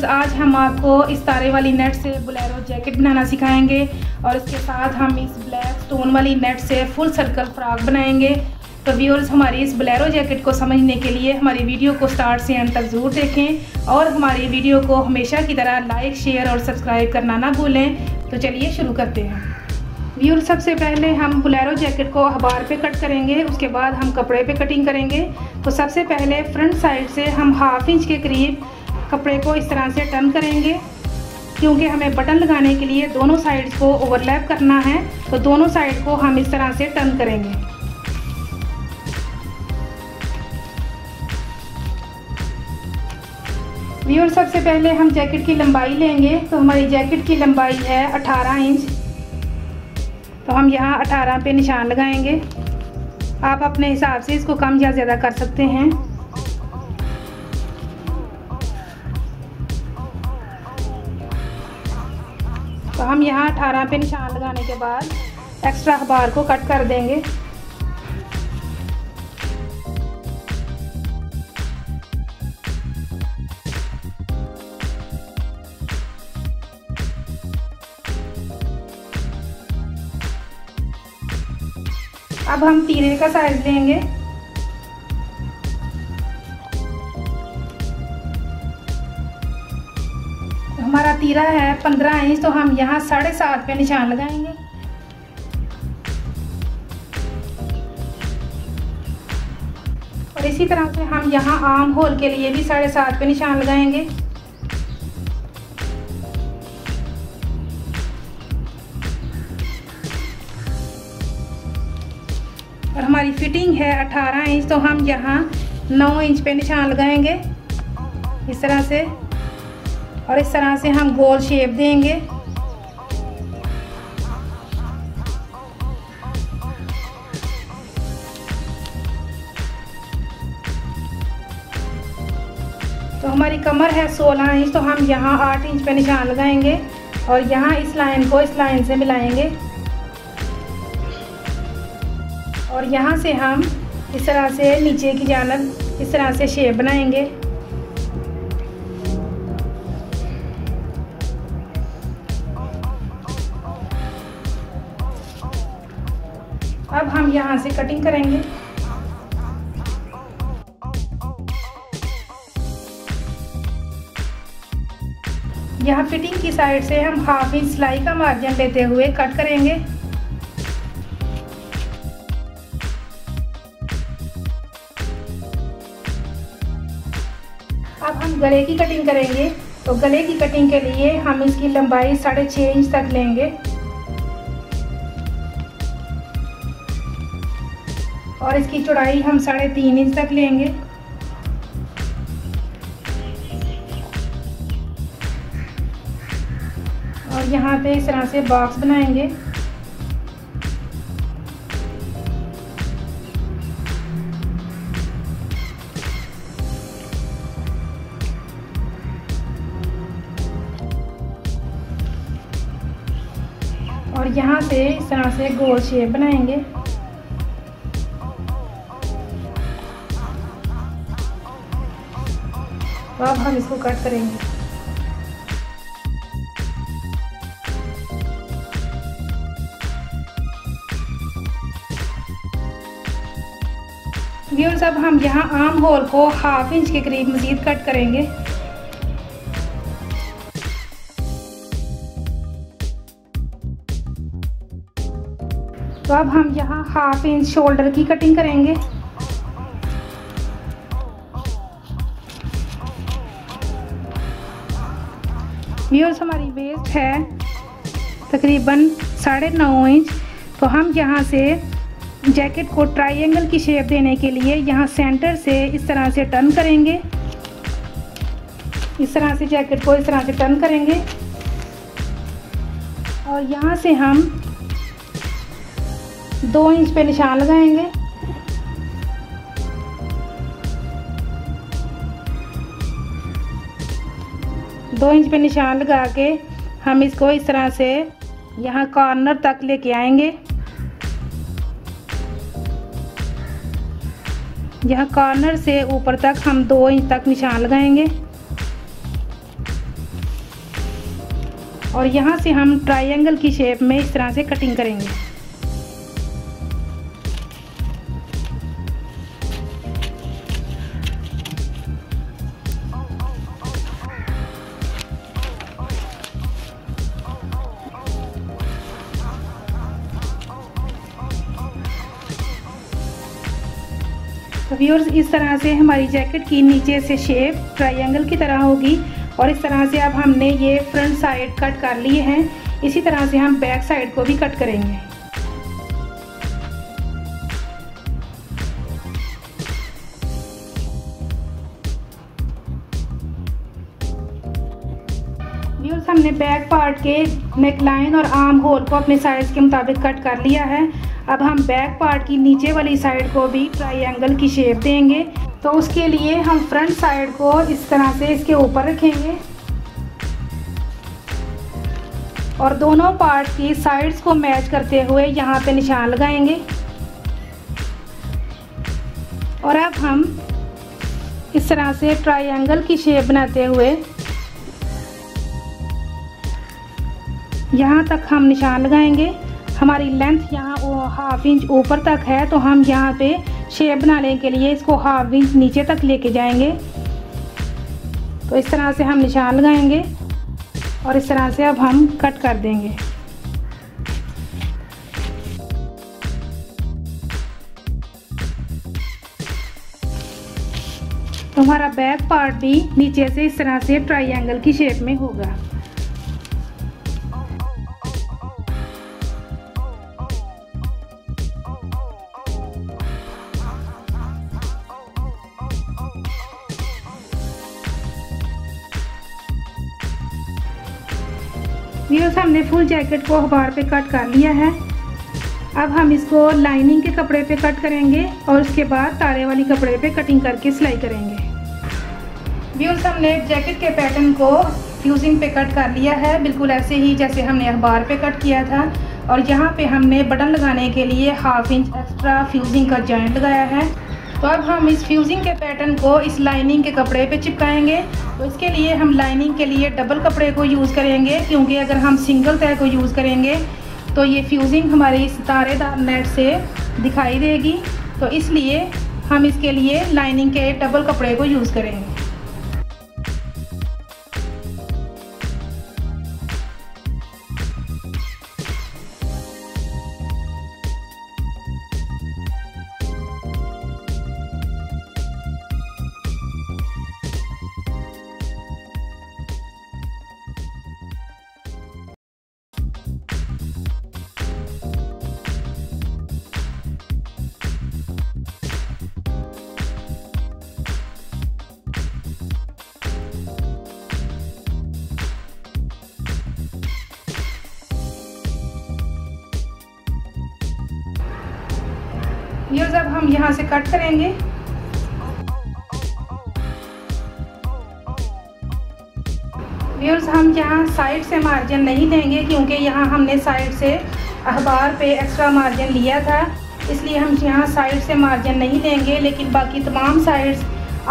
Viewers, आज हम आपको इस तारे वाली नेट से बोलेरो जैकेट बनाना सिखाएंगे और इसके साथ हम इस ब्लैक स्टोन वाली नेट से फुल सर्कल फ्रॉक बनाएंगे। तो व्यूअर्स, हमारी इस बोलेरो जैकेट को समझने के लिए हमारी वीडियो को स्टार्ट से एंड तक ज़रूर देखें और हमारी वीडियो को हमेशा की तरह लाइक, शेयर और सब्सक्राइब करना ना भूलें। तो चलिए शुरू करते हैं। व्यूअर्स, सबसे पहले हम बोलेरो जैकेट को अखबार पे कट करेंगे, उसके बाद हम कपड़े पे कटिंग करेंगे। तो सबसे पहले फ्रंट साइड से हम हाफ इंच के करीब कपड़े को इस तरह से टर्न करेंगे, क्योंकि हमें बटन लगाने के लिए दोनों साइड्स को ओवरलैप करना है। तो दोनों साइड को हम इस तरह से टर्न करेंगे। व्यूअर्स, सबसे पहले हम जैकेट की लंबाई लेंगे। तो हमारी जैकेट की लंबाई है 18 इंच। तो हम यहाँ 18 पे निशान लगाएंगे। आप अपने हिसाब से इसको कम या ज़्यादा कर सकते हैं। तो हम यहाँ 18 पे निशान लगाने के बाद एक्स्ट्रा अखबार को कट कर देंगे। अब हम तीरे का साइज लेंगे। हमारा तीरा है 15 इंच, तो हम यहाँ 7.5 पे निशान लगाएंगे। और इसी तरह से हम यहाँ आर्म होल के लिए भी 7.5 पे निशान लगाएंगे। और हमारी फिटिंग है 18 इंच, तो हम यहाँ 9 इंच पे निशान लगाएंगे इस तरह से। और इस तरह से हम गोल शेप देंगे। तो हमारी कमर है 16 इंच, तो हम यहाँ 8 इंच पे निशान लगाएंगे और यहाँ इस लाइन को इस लाइन से मिलाएंगे। और यहाँ से हम इस तरह से नीचे की जानिब इस तरह से शेप बनाएंगे। अब हम यहाँ से कटिंग करेंगे। यहाँ फिटिंग की साइड से हम हाफ इंच सिलाई का मार्जिन लेते हुए कट करेंगे। अब हम गले की कटिंग करेंगे। तो गले की कटिंग के लिए हम इसकी लंबाई 6.5 इंच तक लेंगे। और इसकी चौड़ाई हम 3.5 इंच तक लेंगे। और यहाँ पे इस तरह से बॉक्स बनाएंगे। और यहाँ से इस तरह से गोल शेप बनाएंगे। तो अब हम इसको कट करेंगे। व्यूअर्स, अब हम यहाँ आर्म होल को हाफ इंच के करीब मजीद कट करेंगे। तो अब हम यहाँ हाफ इंच शोल्डर की कटिंग करेंगे। व्यूअर्स, हमारी वेस्ट है तकरीबन 9.5 इंच, तो हम यहाँ से जैकेट को ट्रायंगल की शेप देने के लिए यहाँ सेंटर से इस तरह से टर्न करेंगे। इस तरह से जैकेट को इस तरह से टर्न करेंगे। और यहाँ से हम 2 इंच पे निशान लगाएंगे। दो इंच पे निशान लगा के हम इसको इस तरह से यहाँ कॉर्नर तक लेके आएंगे। यहाँ कॉर्नर से ऊपर तक हम 2 इंच तक निशान लगाएंगे। और यहाँ से हम ट्रायंगल की शेप में इस तरह से कटिंग करेंगे। तो व्यूअर्स, इस तरह से हमारी जैकेट की नीचे से शेप ट्रायंगल की तरह होगी और इस तरह से अब हमने ये फ्रंट साइड कट कर लिए हैं। इसी तरह से हम बैक साइड को भी कट करेंगे। व्यूअर्स, हमने बैक पार्ट के नेकलाइन और आर्म होल को अपने साइज के मुताबिक कट कर लिया है। अब हम बैक पार्ट की नीचे वाली साइड को भी ट्रायंगल की शेप देंगे, तो उसके लिए हम फ्रंट साइड को इस तरह से इसके ऊपर रखेंगे और दोनों पार्ट की साइड्स को मैच करते हुए यहाँ पे निशान लगाएंगे। और अब हम इस तरह से ट्रायंगल की शेप बनाते हुए यहाँ तक हम निशान लगाएंगे। हमारी लेंथ यहाँ वो 1/2 इंच ऊपर तक है, तो हम यहाँ पे शेप बनाने के लिए इसको 1/2 इंच नीचे तक लेके जाएंगे। तो इस तरह से हम निशान लगाएंगे और इस तरह से अब हम कट कर देंगे। तो हमारा बैक पार्ट भी नीचे से इस तरह से ट्रायंगल की शेप में होगा। व्यूअर्स, हमने फुल जैकेट को अखबार पे कट कर लिया है। अब हम इसको लाइनिंग के कपड़े पे कट करेंगे और उसके बाद तारे वाली कपड़े पे कटिंग करके सिलाई करेंगे। व्यूअर्स, हमने जैकेट के पैटर्न को फ्यूजिंग पे कट कर लिया है, बिल्कुल ऐसे ही जैसे हमने अखबार पे कट किया था। और यहाँ पे हमने बटन लगाने के लिए 1/2 इंच एक्स्ट्रा फ्यूजिंग का जॉइंट लगाया है। तो अब हम इस फ्यूजिंग के पैटर्न को इस लाइनिंग के कपड़े पे चिपकाएंगे। तो इसके लिए हम लाइनिंग के लिए डबल कपड़े को यूज़ करेंगे, क्योंकि अगर हम सिंगल तय को यूज़ करेंगे तो ये फ्यूजिंग हमारे इस तारेदार नेट से दिखाई देगी। तो इसलिए हम इसके लिए लाइनिंग के डबल कपड़े को यूज़ करेंगे। ये जब हम यहाँ से कट करेंगे। व्यूअर्स, हम यहाँ साइड से मार्जिन नहीं लेंगे, क्योंकि यहाँ हमने साइड से अखबार पे एक्स्ट्रा मार्जिन लिया था, इसलिए हम यहाँ साइड से मार्जिन नहीं लेंगे। लेकिन बाकी तमाम sides,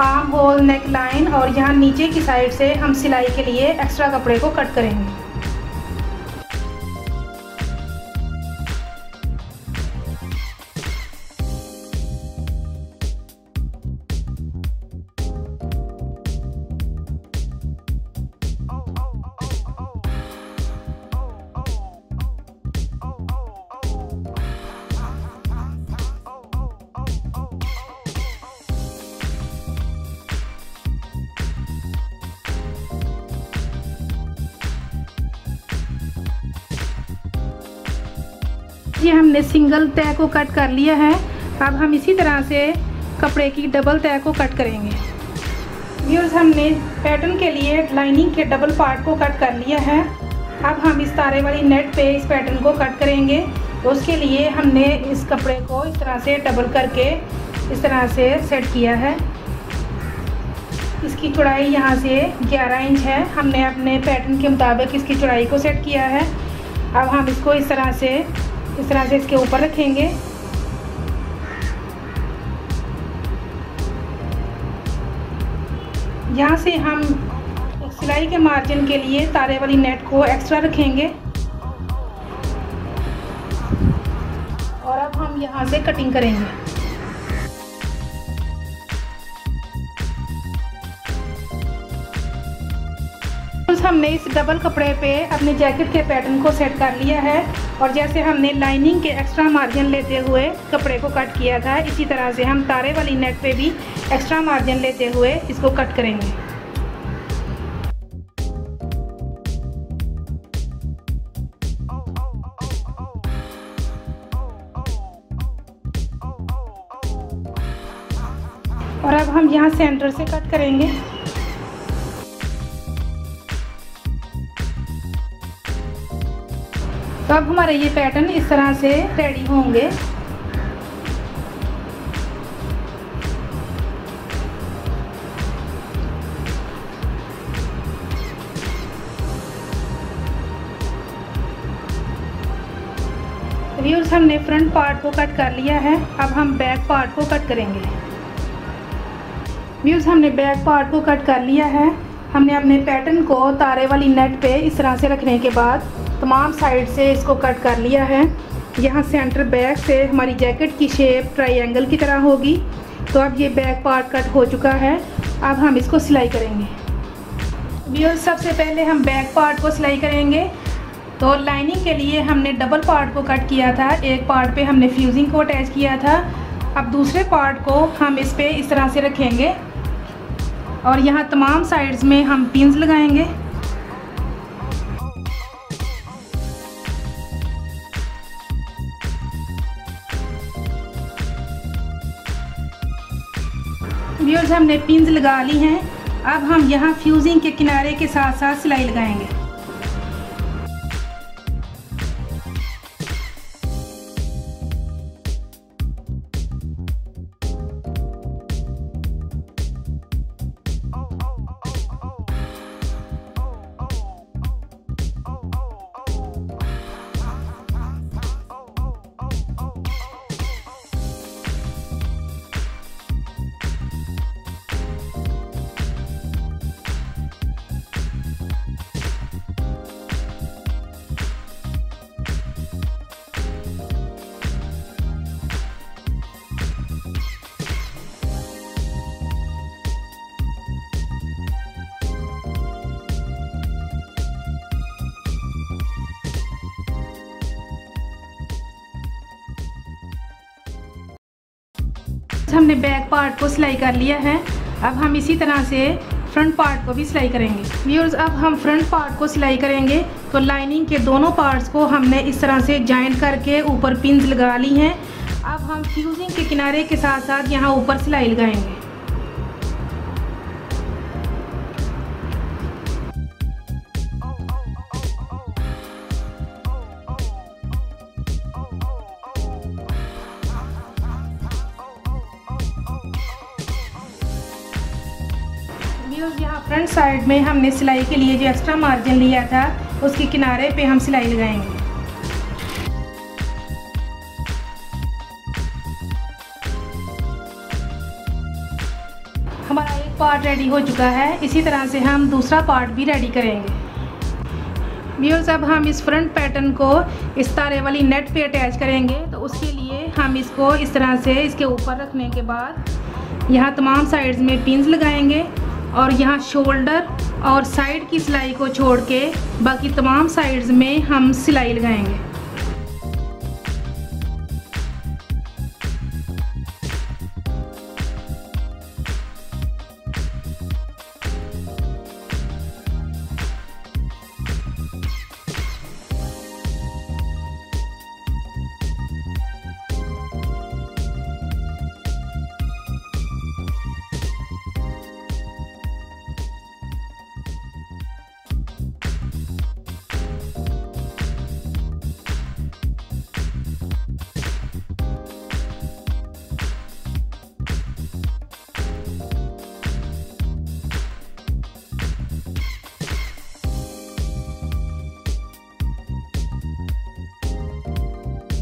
arm hole, neck line और यहाँ नीचे की साइड से हम सिलाई के लिए एक्स्ट्रा कपड़े को कट करेंगे। ये हमने सिंगल तय को कट कर लिया है। अब हम इसी तरह से कपड़े की डबल तय को कट करेंगे। व्यूअर्स, हमने पैटर्न के लिए लाइनिंग के डबल पार्ट को कट कर लिया है। अब हम इस तारे वाली नेट पे इस पैटर्न को कट करेंगे। तो उसके लिए हमने इस कपड़े को इस तरह से डबल करके इस तरह से सेट किया है। इसकी चौड़ाई यहाँ से 11 इंच है। हमने अपने पैटर्न के मुताबिक इसकी चौड़ाई को सेट किया है। अब हम इसको इस तरह से इसके ऊपर रखेंगे यहाँ से हम एक सिलाई के मार्जिन के लिए तारे वाली नेट को एक्स्ट्रा रखेंगे और अब हम यहाँ से कटिंग करेंगे। हमने इस डबल कपड़े पे अपने जैकेट के पैटर्न को सेट कर लिया है और जैसे हमने लाइनिंग के एक्स्ट्रा मार्जिन लेते हुए कपड़े को कट किया था, इसी तरह से हम तारे वाली नेट पे भी एक्स्ट्रा मार्जिन लेते हुए इसको कट करेंगे। और अब हम यहाँ सेंटर से कट करेंगे। तो अब हमारे ये पैटर्न इस तरह से रेडी होंगे। व्यूअर्स, हमने फ्रंट पार्ट को कट कर लिया है, अब हम बैक पार्ट को कट करेंगे। व्यूअर्स, हमने बैक पार्ट को कट कर लिया है। हमने अपने पैटर्न को तारे वाली नेट पे इस तरह से रखने के बाद तमाम साइड से इसको कट कर लिया है। यहाँ सेंटर बैक से हमारी जैकेट की शेप ट्रायंगल की तरह होगी। तो अब ये बैक पार्ट कट हो चुका है, अब हम इसको सिलाई करेंगे। व्यूअर्स, सबसे पहले हम बैक पार्ट को सिलाई करेंगे। तो लाइनिंग के लिए हमने डबल पार्ट को कट किया था, एक पार्ट पे हमने फ्यूजिंग को अटैच किया था। अब दूसरे पार्ट को हम इस पर इस तरह से रखेंगे और यहाँ तमाम साइड्स में हम पिंस लगाएँगे। व्यूअर्स, हमने पिंस लगा ली हैं, अब हम यहाँ फ्यूजिंग के किनारे के साथ साथ सिलाई लगाएंगे। हमने बैक पार्ट को सिलाई कर लिया है, अब हम इसी तरह से फ्रंट पार्ट को भी सिलाई करेंगे। व्यूअर्स, अब हम फ्रंट पार्ट को सिलाई करेंगे। तो लाइनिंग के दोनों पार्ट्स को हमने इस तरह से जॉइंट करके ऊपर पिंस लगा ली हैं। अब हम फ्यूजिंग के किनारे के साथ साथ यहाँ ऊपर सिलाई लगाएंगे। यहाँ फ्रंट साइड में हमने सिलाई के लिए जो एक्स्ट्रा मार्जिन लिया था उसके किनारे पे हम सिलाई लगाएंगे। हमारा एक पार्ट रेडी हो चुका है, इसी तरह से हम दूसरा पार्ट भी रेडी करेंगे। व्यूअर्स, अब हम इस फ्रंट पैटर्न को इस तारे वाली नेट पे अटैच करेंगे। तो उसके लिए हम इसको इस तरह से इसके ऊपर रखने के बाद यहाँ तमाम साइड्स में पिंस लगाएंगे और यहाँ शोल्डर और साइड की सिलाई को छोड़ के बाकी तमाम साइड्स में हम सिलाई लगाएंगे।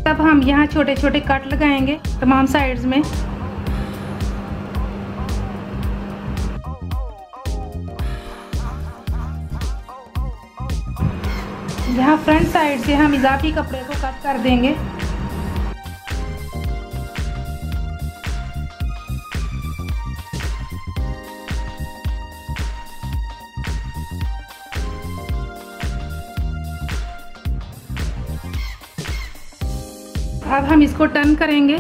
तब हम यहाँ छोटे छोटे कट लगाएंगे तमाम साइड्स में। यहाँ फ्रंट साइड से हम इजाफी कपड़े को कट कर देंगे। अब हम इसको टर्न करेंगे।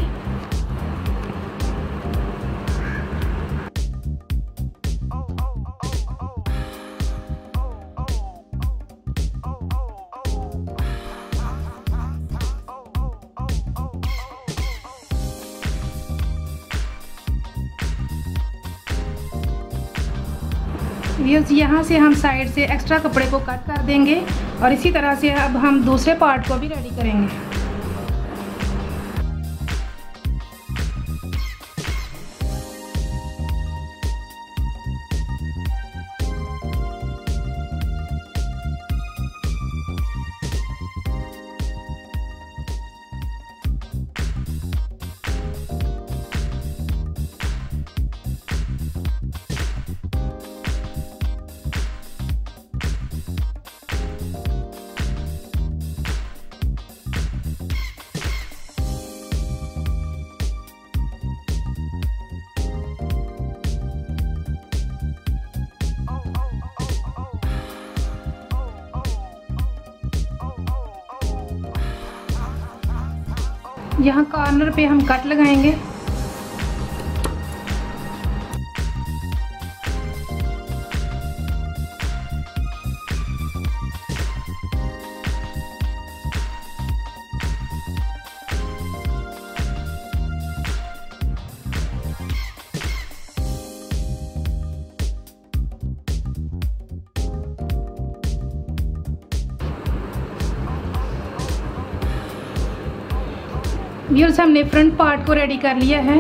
यहाँ से हम साइड से एक्स्ट्रा कपड़े को कट कर देंगे और इसी तरह से अब हम दूसरे पार्ट को भी रेडी करेंगे। यहाँ कॉर्नर पे हम कट लगाएंगे। व्यूअर्स, हमने फ्रंट पार्ट को रेडी कर लिया है।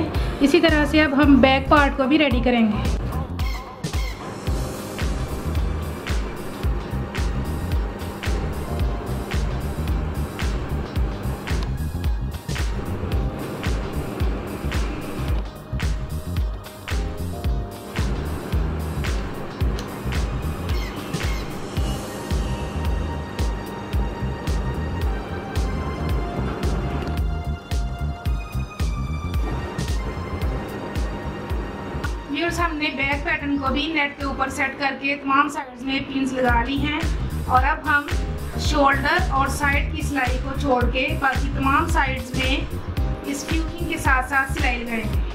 इसी तरह से अब हम बैक पार्ट को भी रेडी करेंगे। हमने बैक पैटर्न को भी नेट के ऊपर सेट करके तमाम साइड्स में पिंस लगा ली हैं और अब हम शोल्डर और साइड की सिलाई को छोड़ के बाकी तमाम साइड्स में इस फ्यूजिंग के साथ साथ सिलाई लगाएंगे।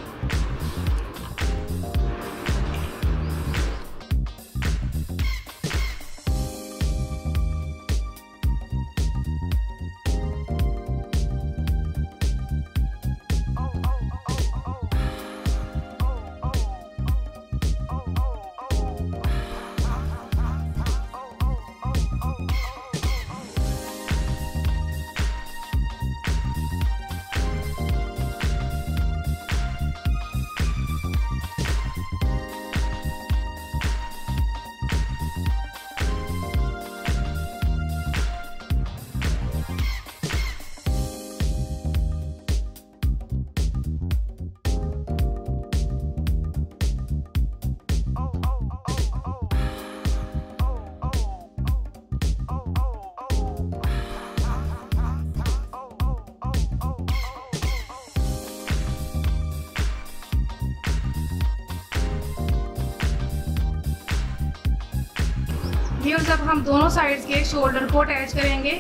व्यूअर्स, अब हम दोनों साइड्स के शोल्डर को अटैच करेंगे।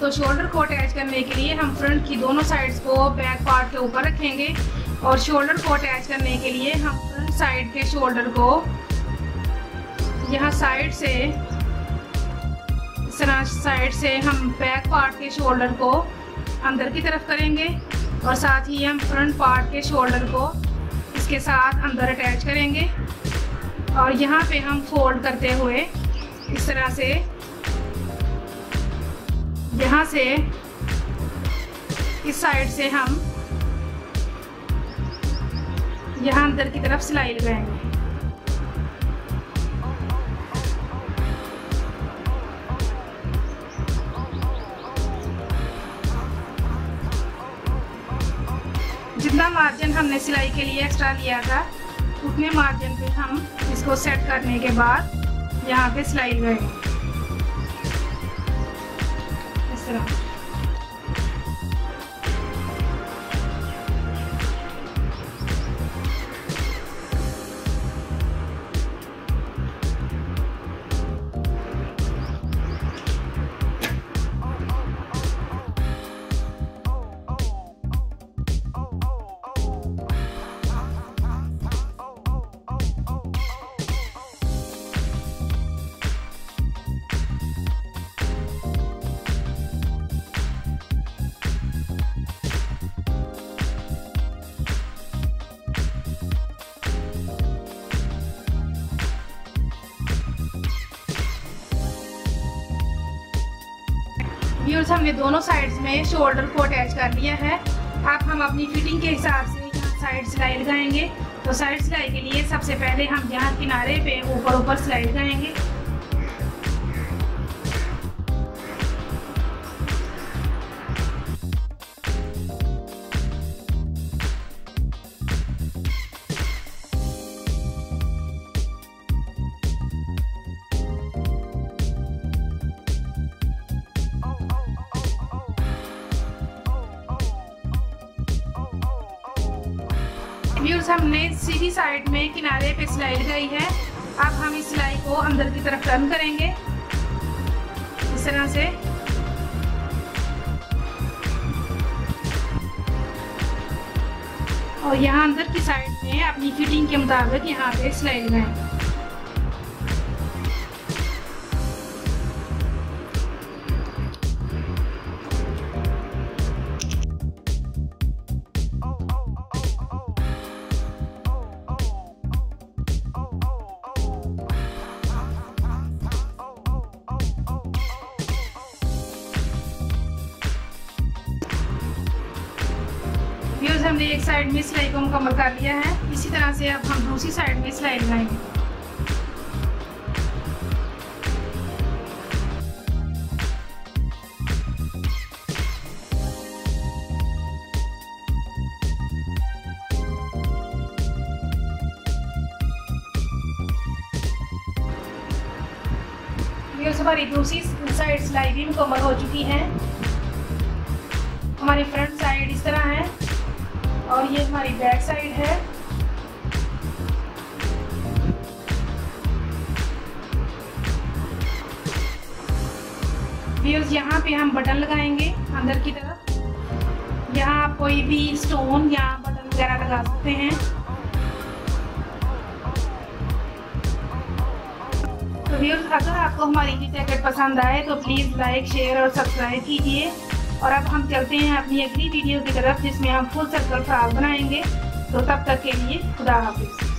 तो शोल्डर को अटैच करने के लिए हम फ्रंट की दोनों साइड्स को बैक पार्ट के ऊपर रखेंगे और शोल्डर को अटैच करने के लिए हम फ्रंट साइड के शोल्डर को यहाँ साइड से हम बैक पार्ट के शोल्डर को अंदर की तरफ करेंगे और साथ ही हम फ्रंट पार्ट के शोल्डर को इसके साथ अंदर अटैच करेंगे और यहाँ पे हम फोल्ड करते हुए इस तरह से यहाँ से इस साइड से हम यहाँ अंदर की तरफ सिलाई लगाएंगे। जितना मार्जिन हमने सिलाई के लिए एक्स्ट्रा लिया था उतने मार्जिन पे हम इसको सेट करने के बाद यहाँ पे सिलाई लगाएंगे। तरह। हमने दोनों साइड्स में शोल्डर को अटैच कर लिया है। अब हम अपनी फिटिंग के हिसाब से यहाँ साइड सिलाई लगाएंगे। तो साइड सिलाई के लिए सबसे पहले हम यहाँ किनारे पे ऊपर सिलाई लगाएंगे। हमने सीधी साइड में किनारे पे सिलाई लगाई है। अब हम इस सिलाई को अंदर की तरफ टर्न करेंगे इस तरह से। और यहाँ अंदर की साइड में अपनी फिटिंग के मुताबिक यहाँ पे सिलाई लगाएंगे। हमने एक साइड में सिलाई को मुकम्मल कर लिया है। इसी तरह से अब हम दूसरी साइड में सिलाई लगाएंगे। हमारी दूसरी साइड सिलाई भी मुकम्मल हो चुकी है। हमारी फ्रंट साइड इस तरह है और ये हमारी बैक साइड है। व्यूअर्स, यहाँ पे हम बटन लगाएंगे अंदर की तरफ। यहाँ आप कोई भी स्टोन या बटन वगैरह लगा सकते हैं। तो व्यूअर्स, अगर आपको हमारी ये जैकेट पसंद आए तो प्लीज़ लाइक, शेयर और सब्सक्राइब कीजिए। और अब हम चलते हैं अपनी अगली वीडियो की तरफ, जिसमें हम फुल सर्कल फ्रॉक बनाएंगे। तो तब तक के लिए खुदा हाफिज़।